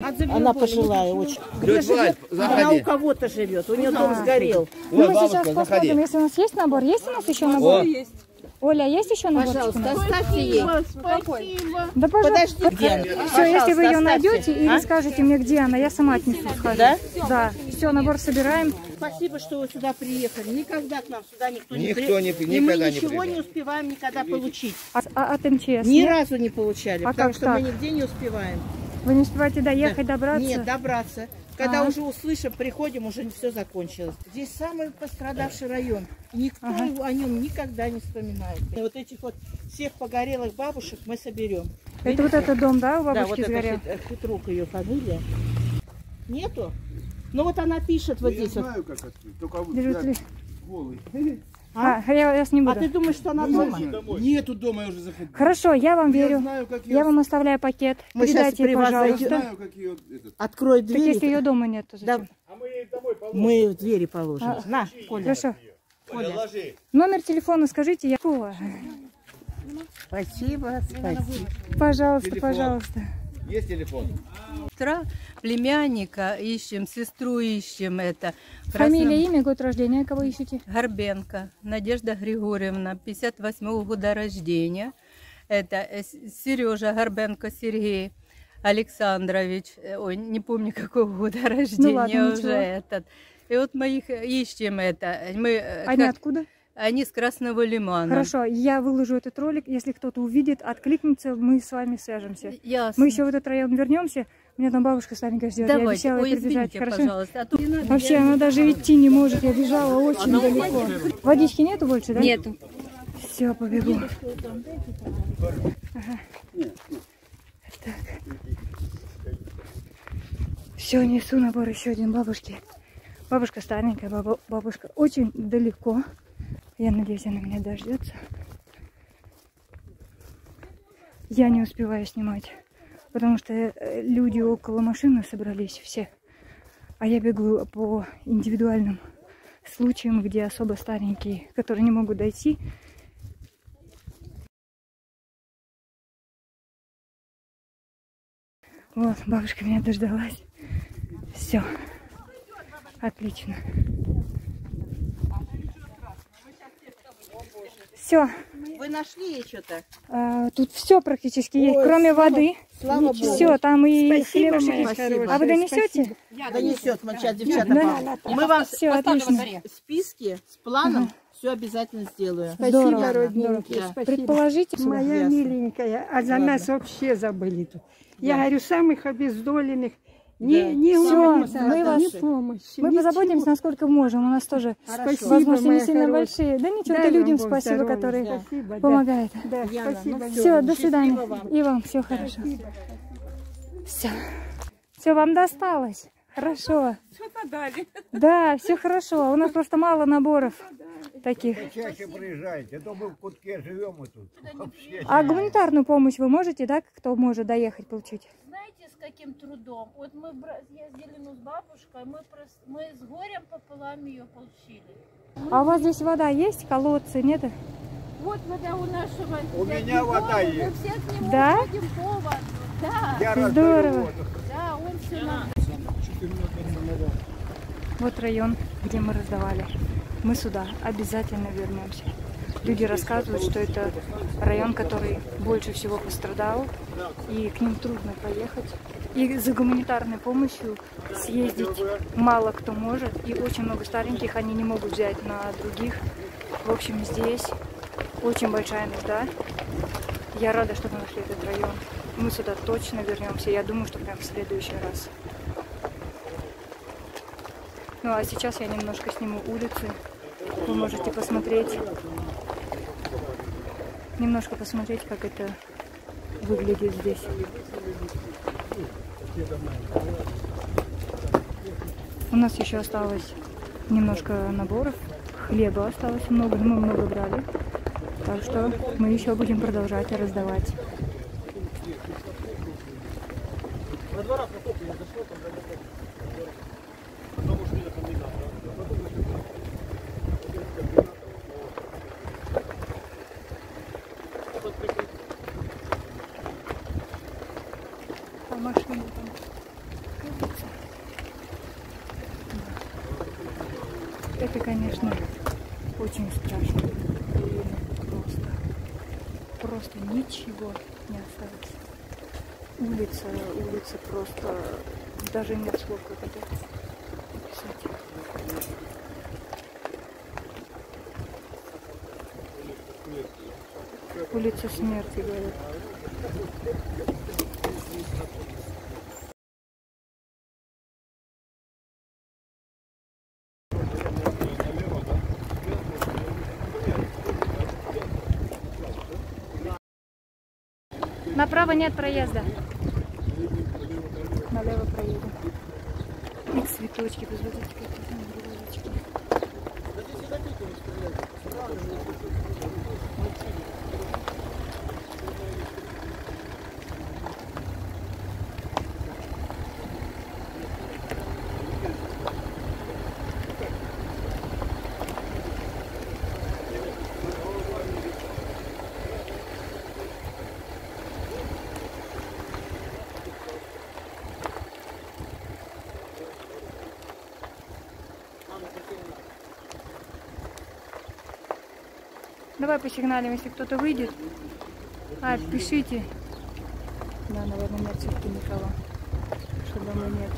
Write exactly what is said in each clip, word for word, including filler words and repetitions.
Она пожилая очень. Живет, она у кого-то живет, у нее дом сгорел. Ну, мы сейчас посмотрим, если у нас есть набор. Есть у нас еще набор? Есть. Оля, есть еще набор? Пожалуйста, оставьте ей. Спасибо. Да, пожалуйста. Все, если вы ее найдете или скажете мне, где она, я сама отнесу. Да? Да. Все, набор собираем. Спасибо, что вы сюда приехали. Никогда к нам сюда никто не приехал. И мы ничего не успеваем никогда получить. А от МЧС? Ни разу не получали, потому что мы нигде не успеваем. Вы не успеваете доехать, да. добраться? Нет, добраться. Когда а-а-а. уже услышим, приходим, уже все закончилось. Здесь самый пострадавший район. Никто а-а-а. о нем никогда не вспоминает. И вот этих вот всех погорелых бабушек мы соберем. Это Видите? вот этот дом, да, у бабушки сгорел? Да, вот этот Хитрук, ее фамилия. Нету? Ну вот она пишет вот я здесь. Я знаю, вот. как открыть, только вот голый. А, а, я, я с ним буду. А ты думаешь, что она ну, дома? Домой. Нету дома, я уже заходил. Хорошо, я вам я верю. Знаю, я... я вам оставляю пакет. Мы Передайте, ей, пожалуйста. Я знаю, как ее... Открой дверь. Так если ее дома нет, то зачем? Да. А мы ей домой положим. Мы ее в двери положим. А, на, Коля. Хорошо. Коля. Коля. Номер телефона скажите. Я... Спасибо, спасибо. Пожалуйста, телефон. пожалуйста. Есть телефон? Племянника ищем, сестру ищем. Это Фамилия, красным... имя, год рождения, кого ищете? Горбенко Надежда Григорьевна, пятьдесят восьмого года рождения. Это Сережа Горбенко Сергей Александрович. Ой, не помню, какого года рождения ну, ладно, уже этот. И вот мы их ищем. это. Мы, Они как... откуда? Они с Красного Лимана. Хорошо, я выложу этот ролик. Если кто-то увидит, откликнется, мы с вами свяжемся. Ясно. Мы еще в этот район вернемся. У меня там бабушка старенькая ждет. Давайте. Я обещала Ой, извините, прибежать. Пожалуйста. А то... Вообще, она даже идти не может. Я бежала очень она далеко. Уходит. Водички нету больше, да? Нету. Все, побегу. Ага. Так. Все, несу набор еще один бабушки. Бабушка старенькая, баба... бабушка очень далеко. Я надеюсь, она меня дождется. Я не успеваю снимать, потому что люди около машины собрались все. А я бегу по индивидуальным случаям, где особо старенькие, которые не могут дойти. Вот, бабушка меня дождалась. Все. Отлично. Все. Вы нашли что-то? А, тут все практически Ой, есть, кроме слава, воды. Слава Богу. Все, там и спасибо, спасибо. А вы донесете? Я донесет, мы сейчас девчата. Да. Мы вам все, отлично. списки с планом угу. все обязательно сделаю. Спасибо, Здорово. родненькие. Да. Спасибо. Предположите, моя Ясно. миленькая, а за Ладно. нас вообще забыли тут. Я да. говорю, самых обездоленных. Не, да. не Все, мы, мы вас, не помощи, мы позаботимся, насколько можем. У нас тоже спасибо, возможности не сильно хорошая. большие. Да ничего, да людям спасибо, здоровья, которые да. спасибо, помогают. Да, да, спасибо, все, все, до свидания. Вам. И вам все хорошо. Спасибо. Все. Все вам досталось. Хорошо. Что-то дали. Да, все хорошо. У нас просто мало наборов таких. Вы чаще приезжайте, а то мы в кутке живем и тут. Вообще. А гуманитарную помощь вы можете, да, кто может доехать, получить? Знаете, с каким трудом? Вот мы ездили ну, с бабушкой, мы, прос... мы с горем пополам ее получили. Мы... А у вас здесь вода есть? Колодцы, нет? Вот вода у нашего. У Я меня вода воду, есть. Мы все к нему да? ходим по воду. Да. Я Здорово. Да, он все нам... Вот район, где мы раздавали. Мы сюда обязательно вернемся. Люди рассказывают, что это район, который больше всего пострадал, и к ним трудно поехать. И за гуманитарной помощью съездить мало кто может, и очень много стареньких они не могут взять на других. В общем, здесь очень большая нужда. Я рада, что мы нашли этот район. Мы сюда точно вернемся. Я думаю, что прям в следующий раз. Ну а сейчас я немножко сниму улицы. Вы можете посмотреть, немножко посмотреть, как это выглядит здесь. У нас еще осталось немножко наборов. Хлеба осталось много, мы много брали. Так что мы еще будем продолжать раздавать. А машины там это, конечно, очень страшно. И просто, просто ничего не осталось. Улица, улица просто, даже нет слов, как это описать. Улица смерти, говорят. Направо нет проезда. Налево проедем. И цветочки, посмотрите, какие там березочки. Давай посигналим, если кто-то выйдет. А, пишите. Да, наверное, нет все-таки никого. Чтобы мы нет.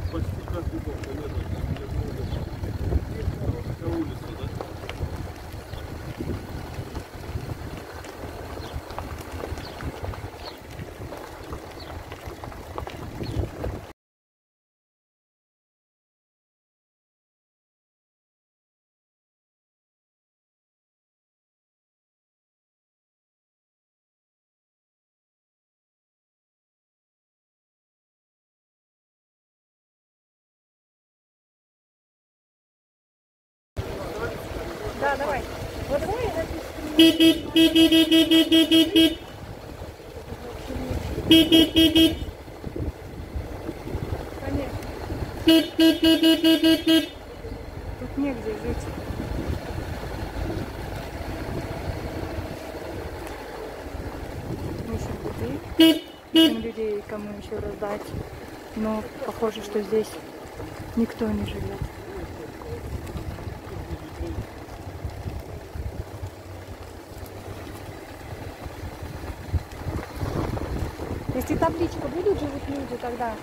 Да, давай. Вот давай я напишу. Тут негде жить. Меньше людей, чем людей, кому еще раздать. Но похоже, что здесь никто не живет. Если табличка, будут живут люди тогда?